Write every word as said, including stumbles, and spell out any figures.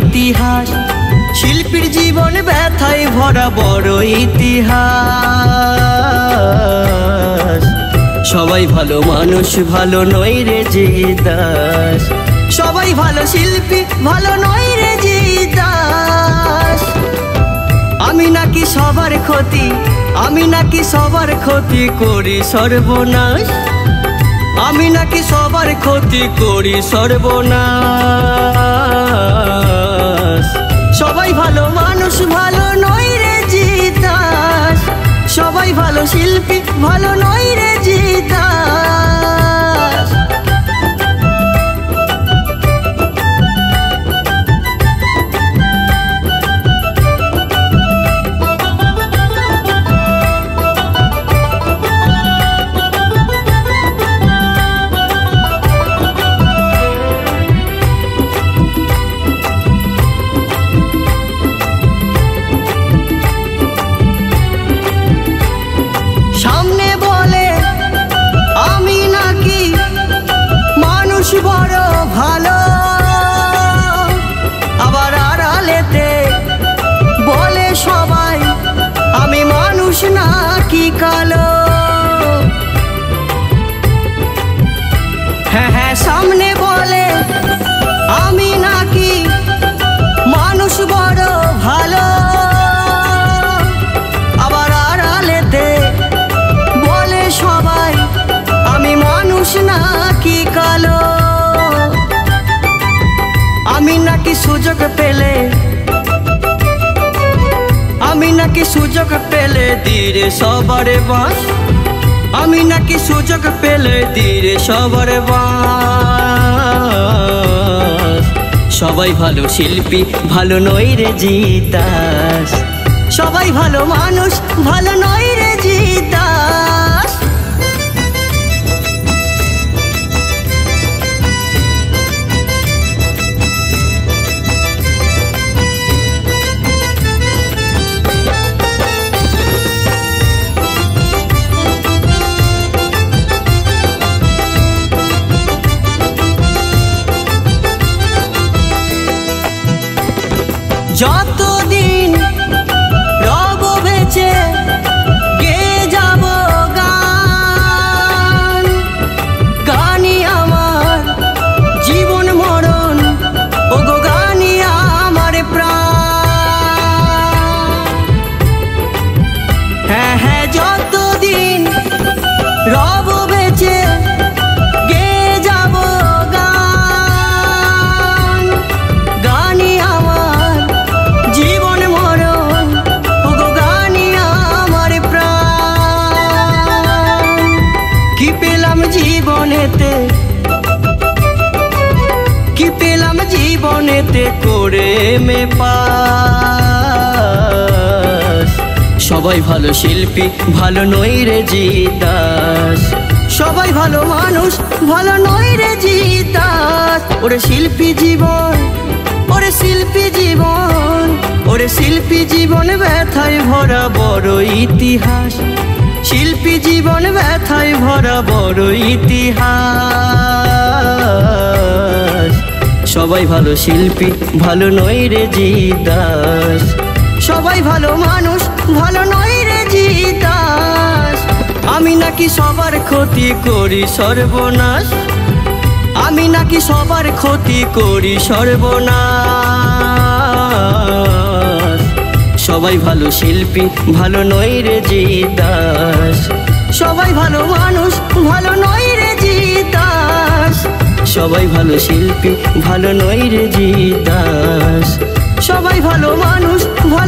ইতিহাস, শিল্পীর জীবন ব্যথায় ভরা বড় ইতিহাস। সবাই ভালো মানুষ ভালো নয় রে জিৎ দাস, সবাই ভালো শিল্পী ভালো নয় রে জিৎ দাস। আমি নাকি সবার ক্ষতি, আমি নাকি সবার ক্ষতি করি সর্বনাশ, আমি নাকি সবার ক্ষতি করি সর্বনাশ। সবাই ভালো মানুষ ভালো নয় রে জিৎ দাস, সবাই ভালো শিল্পী ভালো নয় রে জিৎ দাস। বড় ভালো আবার আড়ালেতে বলে সবাই আমি মানুষ নাকি কালো। হ্যাঁ হ্যাঁ, সামনে বলে আমি নাকি মানুষ বড় ভালো আবার আড়ালেতে বলে সবাই আমি মানুষ নাকি কালো। আমি নাকি সুযোগ পেলে, আমি নাকি সুযোগ পেলে ধীরে সবার বাস, আমি নাকি সুযোগ পেলে ধীরে সবার বাস। সবাই ভালো শিল্পী ভালো নয় রে জিৎ দাস, সবাই ভালো মানুষ ভালো নয় রে জিৎ দাস। যতদিন রব বেঁচে গেয়ে যাব গান, গানই আমার জীবন মরণ, ও গো গানই আমার প্রাণ। হ্যাঁ হ্যাঁ, যতদিন রব বেঁচে কি পেলাম জীবনেতে করে মে পাস। সবাই ভালো শিল্পী ভালো নয় রে জিৎ দাস, সবাই ভালো মানুষ ভালো নয় রে জিৎ দাস। ওরে শিল্পী জীবন, ওরে শিল্পী জীবন, ওরে শিল্পী জীবন ব্যথায় ভরা বড় ইতিহাস, শিল্পী জীবন ব্যথায় ভরা বড় ইতিহাস। সবাই ভালো শিল্পী ভালো নয় রে জিৎ দাস, সবাই ভালো মানুষ ভালো নয় রে জিৎ দাস। আমি নাকি সবার ক্ষতি করি সর্বনাশ, আমি নাকি সবার ক্ষতি করি সর্বনাশ। সবাই ভালো শিল্পী ভালো নয় রে জিৎ দাস, সবাই ভালো মানুষ ভালো নয় রে জিৎ দাস। সবাই ভালো শিল্পী ভালো নয় রে জিৎ দাস, সবাই ভালো মানুষ ভালো।